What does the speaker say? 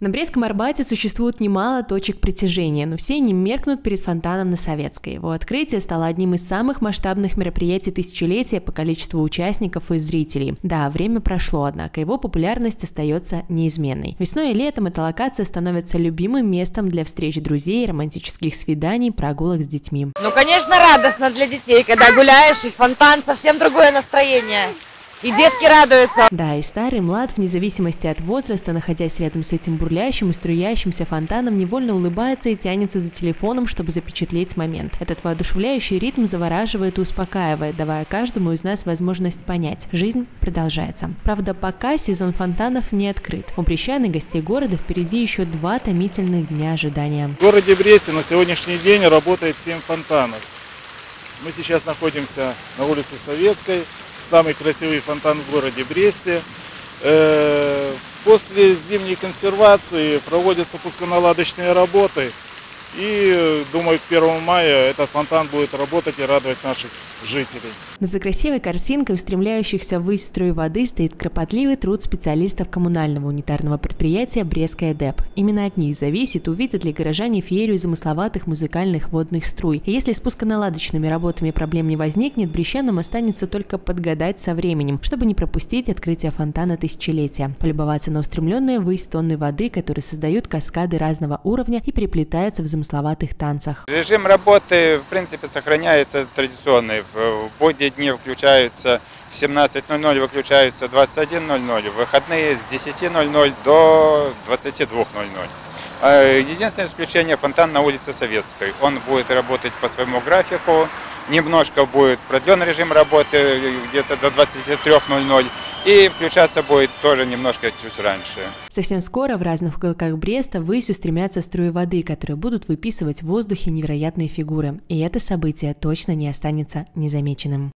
На Брестском Арбате существует немало точек притяжения, но все они меркнут перед фонтаном на Советской. Его открытие стало одним из самых масштабных мероприятий тысячелетия по количеству участников и зрителей. Да, время прошло, однако его популярность остается неизменной. Весной и летом эта локация становится любимым местом для встреч друзей, романтических свиданий, прогулок с детьми. Ну, конечно, радостно для детей, когда гуляешь, и фонтан, совсем другое настроение. И детки радуются. Да, и старый, и млад, вне зависимости от возраста, находясь рядом с этим бурлящим и струящимся фонтаном, невольно улыбается и тянется за телефоном, чтобы запечатлеть момент. Этот воодушевляющий ритм завораживает и успокаивает, давая каждому из нас возможность понять – жизнь продолжается. Правда, пока сезон фонтанов не открыт. У брестчан и гостей города впереди еще два томительных дня ожидания. В городе Бресте на сегодняшний день работает 7 фонтанов. Мы сейчас находимся на улице Советской. Самый красивый фонтан в городе Бресте. После зимней консервации проводятся пусконаладочные работы. И, думаю, к 1 мая этот фонтан будет работать и радовать наших жителей. За красивой картинкой устремляющихся ввысь струй воды стоит кропотливый труд специалистов коммунального унитарного предприятия «Брестское ДЭП». Именно от них зависит, увидят ли горожане феерию замысловатых музыкальных водных струй. И если с пусконаладочными работами проблем не возникнет, брестчанам останется только подгадать со временем, чтобы не пропустить открытие фонтана тысячелетия, полюбоваться на устремленные ввысь тонны воды, которые создают каскады разного уровня и переплетаются в замысловатых танцах. Режим работы, в принципе, сохраняется традиционный. В будние дни включаются в 17:00, выключаются в 21:00, в выходные с 10:00 до 22:00. Единственное исключение – фонтан на улице Советской. Он будет работать по своему графику, немножко будет продлен режим работы где-то до 23:00. И включаться будет тоже немножко чуть раньше. Совсем скоро в разных уголках Бреста ввысь устремятся струи воды, которые будут выписывать в воздухе невероятные фигуры. И это событие точно не останется незамеченным.